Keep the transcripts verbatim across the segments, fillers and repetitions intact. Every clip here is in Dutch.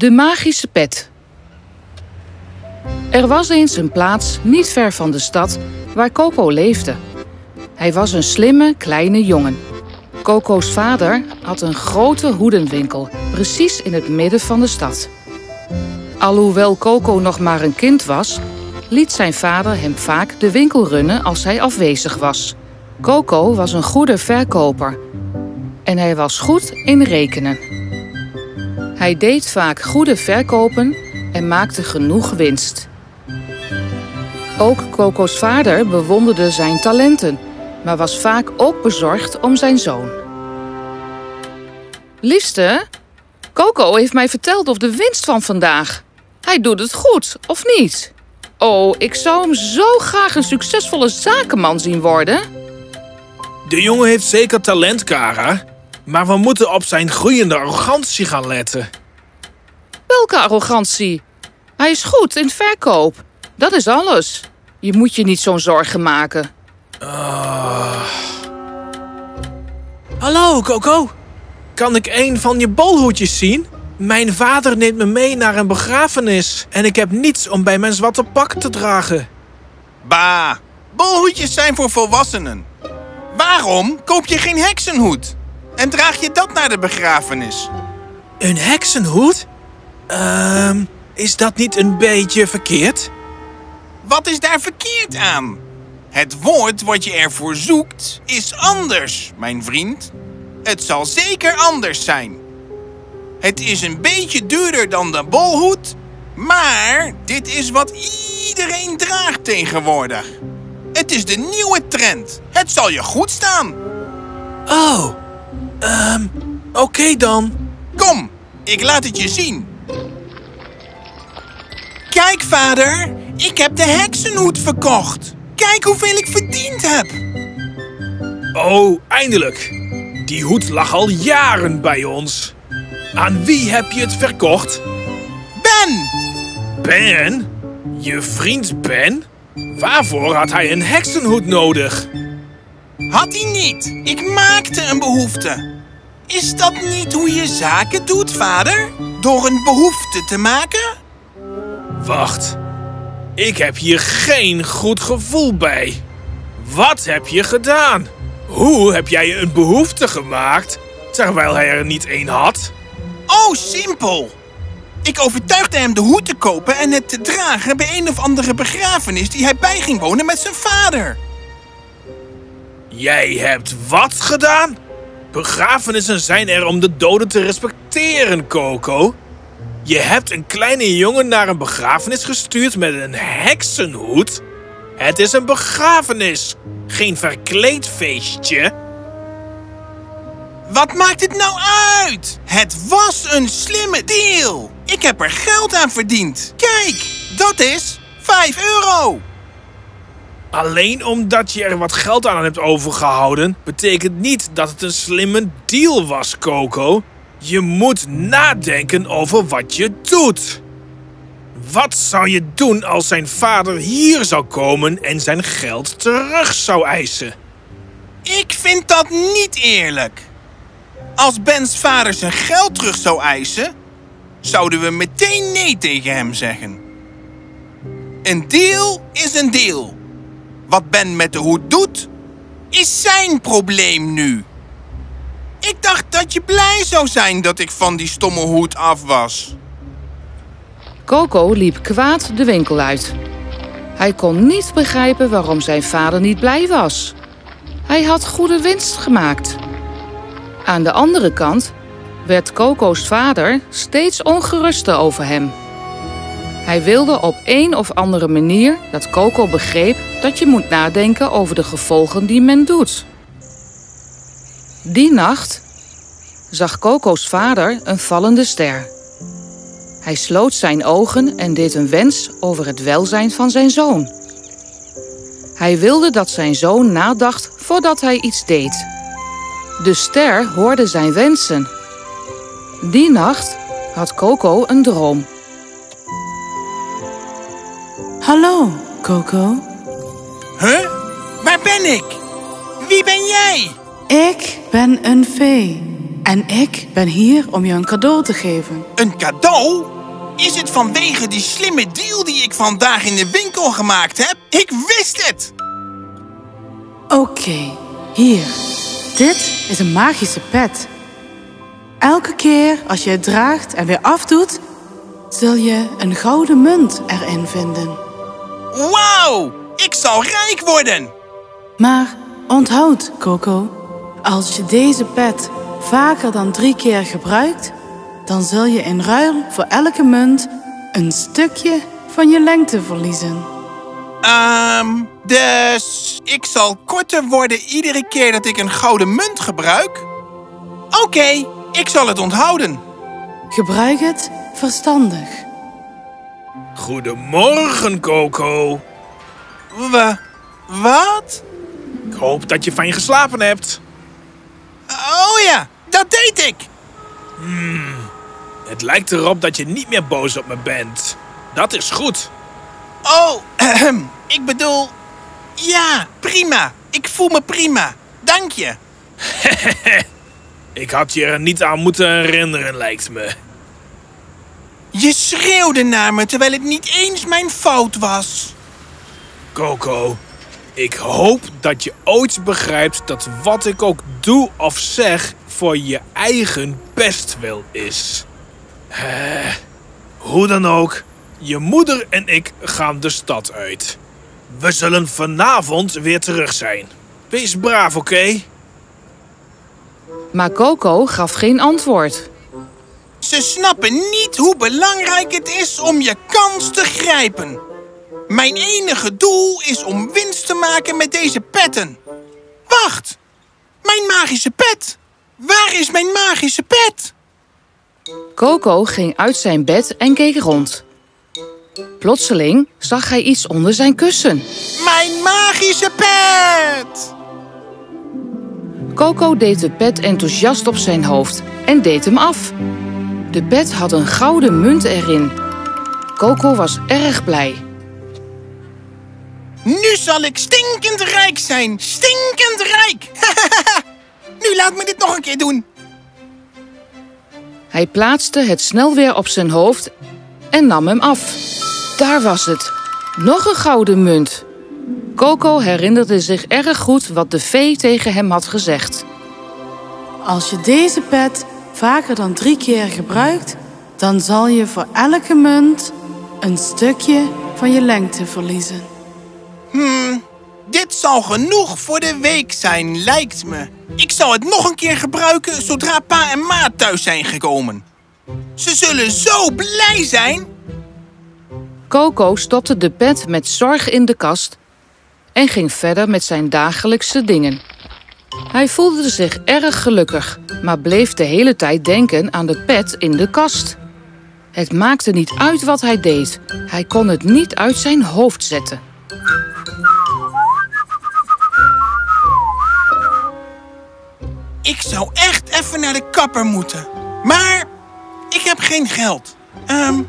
De Magische Pet. Er was eens een plaats niet ver van de stad waar Coco leefde. Hij was een slimme, kleine jongen. Coco's vader had een grote hoedenwinkel, precies in het midden van de stad. Alhoewel Coco nog maar een kind was, liet zijn vader hem vaak de winkel runnen als hij afwezig was. Coco was een goede verkoper en hij was goed in rekenen. Hij deed vaak goede verkopen en maakte genoeg winst. Ook Coco's vader bewonderde zijn talenten, maar was vaak ook bezorgd om zijn zoon. Liefste, Coco heeft mij verteld over de winst van vandaag. Hij doet het goed, of niet? Oh, ik zou hem zo graag een succesvolle zakenman zien worden. De jongen heeft zeker talent, Kara. Maar we moeten op zijn groeiende arrogantie gaan letten. Welke arrogantie? Hij is goed in verkoop. Dat is alles. Je moet je niet zo'n zorgen maken. Uh... Hallo, Coco. Kan ik een van je bolhoedjes zien? Mijn vader neemt me mee naar een begrafenis. En ik heb niets om bij mijn zwarte pak te dragen. Bah, bolhoedjes zijn voor volwassenen. Waarom koop je geen heksenhoed? En draag je dat naar de begrafenis? Een heksenhoed? Ehm, uh, is dat niet een beetje verkeerd? Wat is daar verkeerd aan? Het woord wat je ervoor zoekt is anders, mijn vriend. Het zal zeker anders zijn. Het is een beetje duurder dan de bolhoed, maar dit is wat iedereen draagt tegenwoordig. Het is de nieuwe trend. Het zal je goed staan. Oh, ehm, um, oké okay dan. Kom, ik laat het je zien. Kijk, vader, ik heb de heksenhoed verkocht. Kijk hoeveel ik verdiend heb. Oh, eindelijk. Die hoed lag al jaren bij ons. Aan wie heb je het verkocht? Ben! Ben? Je vriend Ben? Waarvoor had hij een heksenhoed nodig? Had hij niet. Ik maakte een behoefte. Is dat niet hoe je zaken doet, vader? Door een behoefte te maken? Wacht. Ik heb hier geen goed gevoel bij. Wat heb je gedaan? Hoe heb jij een behoefte gemaakt, terwijl hij er niet één had? Oh, simpel. Ik overtuigde hem de hoed te kopen en het te dragen bij een of andere begrafenis die hij bij ging wonen met zijn vader. Jij hebt wat gedaan? Begrafenissen zijn er om de doden te respecteren, Coco. Je hebt een kleine jongen naar een begrafenis gestuurd met een heksenhoed. Het is een begrafenis, geen verkleedfeestje. Wat maakt het nou uit? Het was een slimme deal. Ik heb er geld aan verdiend. Kijk, dat is vijf euro. Alleen omdat je er wat geld aan hebt overgehouden, betekent niet dat het een slimme deal was, Coco. Je moet nadenken over wat je doet. Wat zou je doen als zijn vader hier zou komen en zijn geld terug zou eisen? Ik vind dat niet eerlijk. Als Ben's vader zijn geld terug zou eisen, zouden we meteen nee tegen hem zeggen. Een deal is een deal. Wat Ben met de hoed doet, is zijn probleem nu. Ik dacht dat je blij zou zijn dat ik van die stomme hoed af was. Coco liep kwaad de winkel uit. Hij kon niet begrijpen waarom zijn vader niet blij was. Hij had goede winst gemaakt. Aan de andere kant werd Coco's vader steeds ongeruster over hem. Hij wilde op een of andere manier dat Coco begreep dat je moet nadenken over de gevolgen die men doet. Die nacht zag Coco's vader een vallende ster. Hij sloot zijn ogen en deed een wens over het welzijn van zijn zoon. Hij wilde dat zijn zoon nadacht voordat hij iets deed. De ster hoorde zijn wensen. Die nacht had Coco een droom. Hallo, Coco. Huh? Waar ben ik? Wie ben jij? Ik ben een fee. En ik ben hier om je een cadeau te geven. Een cadeau? Is het vanwege die slimme deal die ik vandaag in de winkel gemaakt heb? Ik wist het! Oké, okay, hier. Dit is een magische pet. Elke keer als je het draagt en weer afdoet, zul je een gouden munt erin vinden. Wauw! Ik zal rijk worden! Maar onthoud, Coco, als je deze pet vaker dan drie keer gebruikt, dan zul je in ruil voor elke munt een stukje van je lengte verliezen. Um, dus ik zal korter worden iedere keer dat ik een gouden munt gebruik? Oké, okay, ik zal het onthouden. Gebruik het verstandig. Goedemorgen, Coco. Wa- wat? Ik hoop dat je fijn geslapen hebt. Oh ja, dat deed ik. Hmm, het lijkt erop dat je niet meer boos op me bent. Dat is goed. Oh, ik bedoel... Ja, prima. Ik voel me prima. Dank je. Ik had je er niet aan moeten herinneren, lijkt me. Je schreeuwde naar me terwijl het niet eens mijn fout was. Coco, ik hoop dat je ooit begrijpt dat wat ik ook doe of zeg voor je eigen bestwil is. Uh, hoe dan ook, je moeder en ik gaan de stad uit. We zullen vanavond weer terug zijn. Wees braaf, oké? Okay? Maar Coco gaf geen antwoord. Ze snappen niet hoe belangrijk het is om je kans te grijpen. Mijn enige doel is om winst te maken met deze petten. Wacht! Mijn magische pet! Waar is mijn magische pet? Coco ging uit zijn bed en keek rond. Plotseling zag hij iets onder zijn kussen. Mijn magische pet! Coco deed de pet enthousiast op zijn hoofd en deed hem af. De pet had een gouden munt erin. Coco was erg blij. Nu zal ik stinkend rijk zijn! Stinkend rijk! Nu laat me dit nog een keer doen. Hij plaatste het snel weer op zijn hoofd en nam hem af. Daar was het. Nog een gouden munt. Coco herinnerde zich erg goed wat de fee tegen hem had gezegd. Als je deze pet vaker dan drie keer gebruikt, dan zal je voor elke munt een stukje van je lengte verliezen. Hmm, dit zal genoeg voor de week zijn, lijkt me. Ik zal het nog een keer gebruiken zodra pa en ma thuis zijn gekomen. Ze zullen zo blij zijn! Coco stopte de pet met zorg in de kast en ging verder met zijn dagelijkse dingen. Hij voelde zich erg gelukkig, maar bleef de hele tijd denken aan de pet in de kast. Het maakte niet uit wat hij deed. Hij kon het niet uit zijn hoofd zetten. Ik zou echt even naar de kapper moeten. Maar ik heb geen geld. Um,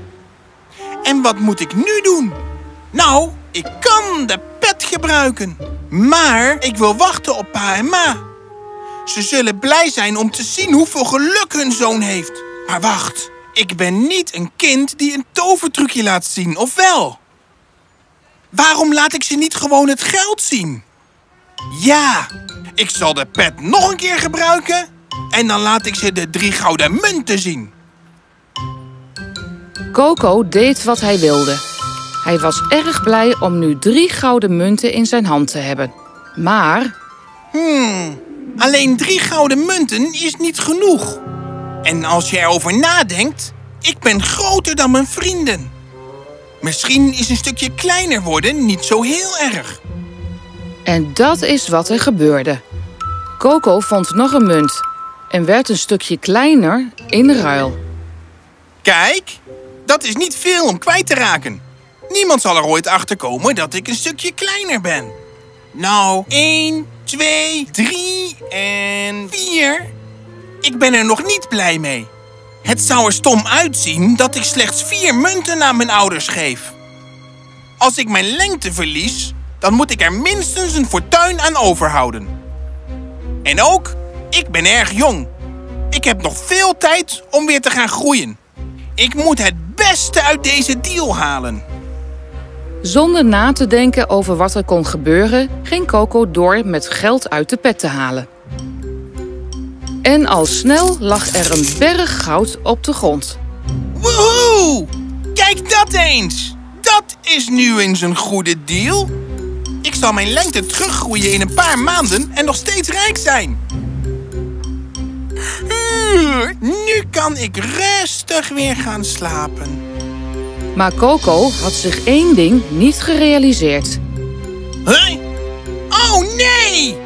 en wat moet ik nu doen? Nou, ik kan de pet gebruiken. Maar ik wil wachten op pa en ma. Ze zullen blij zijn om te zien hoeveel geluk hun zoon heeft. Maar wacht, ik ben niet een kind die een tovertrucje laat zien, of wel? Waarom laat ik ze niet gewoon het geld zien? Ja, ik zal de pet nog een keer gebruiken en dan laat ik ze de drie gouden munten zien. Coco deed wat hij wilde. Hij was erg blij om nu drie gouden munten in zijn hand te hebben. Maar... Hmm, alleen drie gouden munten is niet genoeg. En als je erover nadenkt, ik ben groter dan mijn vrienden. Misschien is een stukje kleiner worden niet zo heel erg. En dat is wat er gebeurde. Coco vond nog een munt en werd een stukje kleiner in ruil. Kijk, dat is niet veel om kwijt te raken. Niemand zal er ooit achter komen dat ik een stukje kleiner ben. Nou, één, twee, drie en vier. Ik ben er nog niet blij mee. Het zou er stom uitzien dat ik slechts vier munten aan mijn ouders geef. Als ik mijn lengte verlies, dan moet ik er minstens een fortuin aan overhouden. En ook, ik ben erg jong. Ik heb nog veel tijd om weer te gaan groeien. Ik moet het beste uit deze deal halen. Zonder na te denken over wat er kon gebeuren, ging Coco door met geld uit de pet te halen. En al snel lag er een berg goud op de grond. Woehoe! Kijk dat eens! Dat is nu eens een goede deal. Ik zal mijn lengte teruggroeien in een paar maanden en nog steeds rijk zijn. Nu kan ik rustig weer gaan slapen. Maar Coco had zich één ding niet gerealiseerd. Huh? Oh nee!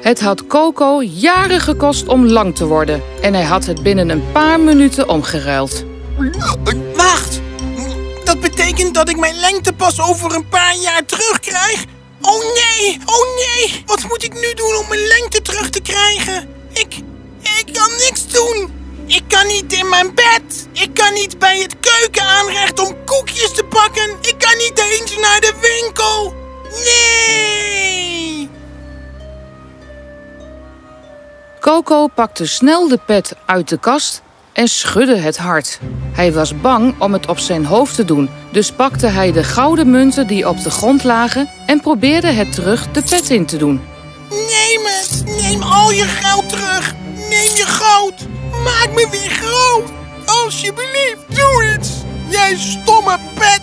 Het had Coco jaren gekost om lang te worden. En hij had het binnen een paar minuten omgeruild. Wacht! Dat betekent dat ik mijn lengte pas over een paar jaar terugkrijg? Oh nee! Oh nee! Wat moet ik nu doen om mijn lengte terug te krijgen? Ik... Ik kan niks doen. Ik kan niet in mijn bed. Ik kan niet bij het keukenaanrecht om koekjes te pakken. Ik kan niet eens naar de winkel. Nee! Coco pakte snel de pet uit de kast en schudde het hard. Hij was bang om het op zijn hoofd te doen. Dus pakte hij de gouden munten die op de grond lagen en probeerde het terug de pet in te doen. Neem het. Neem al je geld terug. Neem je goud. Maak me weer groot. Alsjeblieft, doe iets. Jij stomme pet.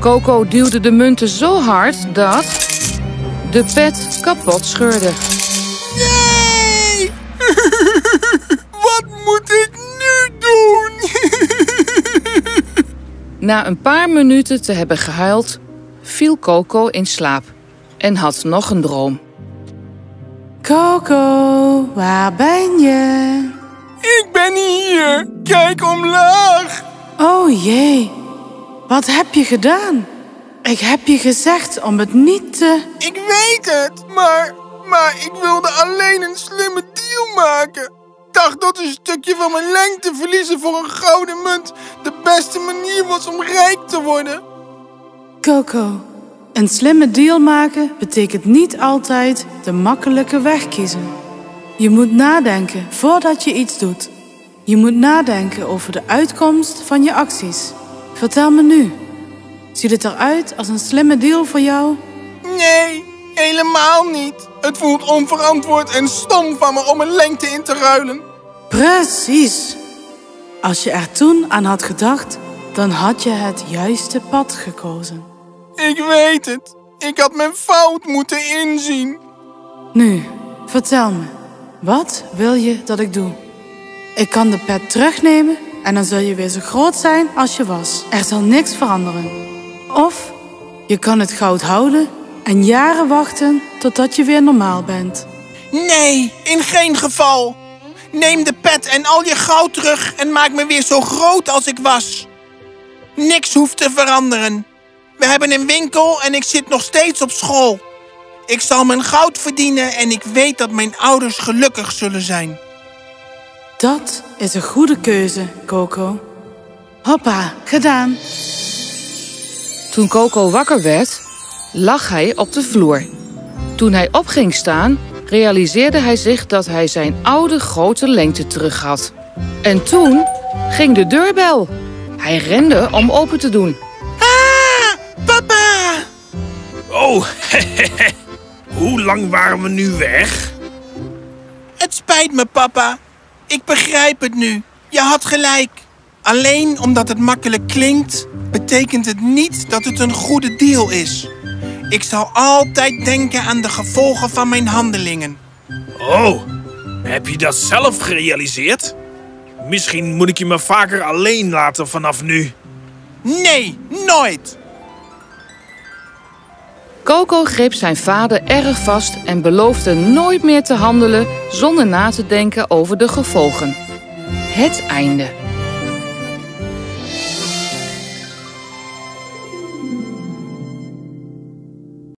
Coco duwde de munten zo hard dat de pet kapot scheurde. Nee! Wat moet ik nu doen? Na een paar minuten te hebben gehuild, viel Coco in slaap en had nog een droom. Coco, waar ben je? Ik ben hier. Kijk omlaag. Oh jee. Wat heb je gedaan? Ik heb je gezegd om het niet te... Ik weet het, maar, maar ik wilde alleen een slimme deal maken. Ik dacht dat een stukje van mijn lengte verliezen voor een gouden munt de beste manier was om rijk te worden. Coco, een slimme deal maken betekent niet altijd de makkelijke weg kiezen. Je moet nadenken voordat je iets doet. Je moet nadenken over de uitkomst van je acties. Vertel me nu. Ziet het eruit als een slimme deal voor jou? Nee, helemaal niet. Het voelt onverantwoord en stom van me om een lengte in te ruilen. Precies. Als je er toen aan had gedacht, dan had je het juiste pad gekozen. Ik weet het. Ik had mijn fout moeten inzien. Nu, vertel me. Wat wil je dat ik doe? Ik kan de pet terugnemen en dan zul je weer zo groot zijn als je was. Er zal niks veranderen. Of je kan het goud houden en jaren wachten totdat je weer normaal bent. Nee, in geen geval. Neem de pet en al je goud terug en maak me weer zo groot als ik was. Niks hoeft te veranderen. We hebben een winkel en ik zit nog steeds op school. Ik zal mijn goud verdienen en ik weet dat mijn ouders gelukkig zullen zijn. Dat is een goede keuze, Coco. Hoppa, gedaan. Toen Coco wakker werd, lag hij op de vloer. Toen hij op ging staan, realiseerde hij zich dat hij zijn oude grote lengte terug had. En toen ging de deurbel. Hij rende om open te doen. Oh, hoe lang waren we nu weg? Het spijt me, papa. Ik begrijp het nu. Je had gelijk. Alleen omdat het makkelijk klinkt, betekent het niet dat het een goede deal is. Ik zal altijd denken aan de gevolgen van mijn handelingen. Oh, heb je dat zelf gerealiseerd? Misschien moet ik je me vaker alleen laten vanaf nu. Nee, nooit. Coco greep zijn vader erg vast en beloofde nooit meer te handelen zonder na te denken over de gevolgen. Het einde.